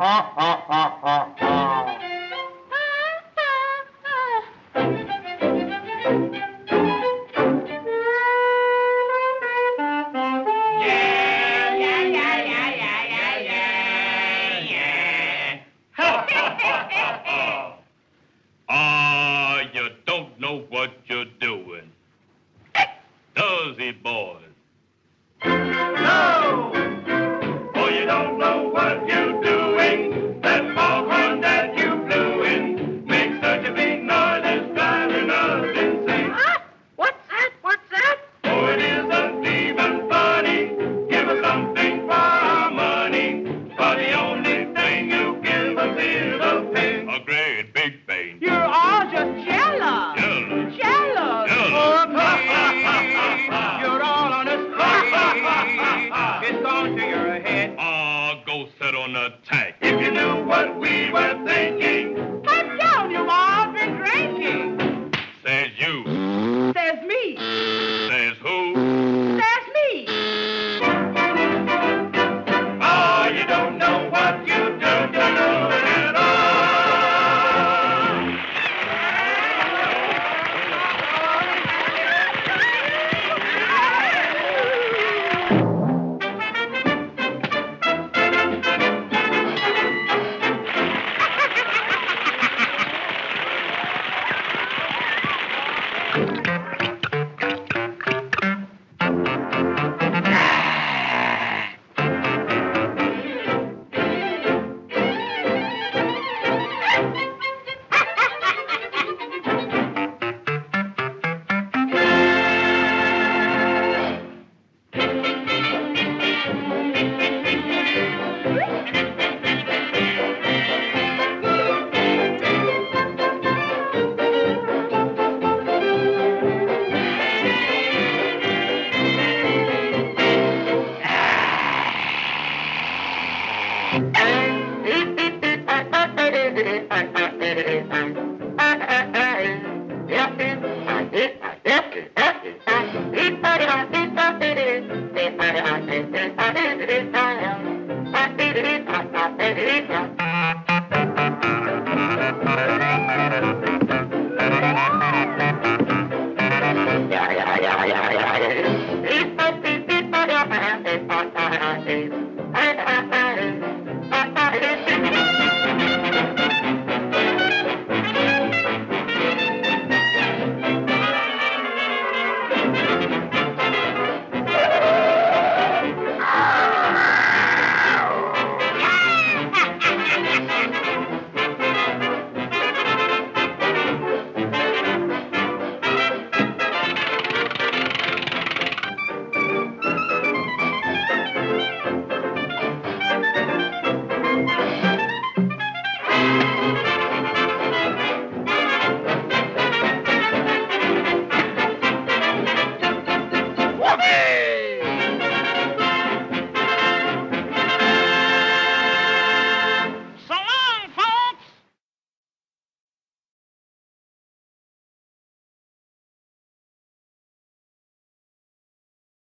You don't know what you're doing. Does he, boys? No! Oh, you don't know what you're doing. That foghorn that you blew in makes such a big noise that's driving us insane. Huh? What's that? What's that? Oh, it isn't even funny. Give us something for our money. But the only thing you give us is a pain. A great big pain. You're all just jealous. Set on attack. If you knew what we were thinking. Come down, you've all been drinking. Says you. Says me. Says who? Says me. Oh, you don't know what you don't know at all.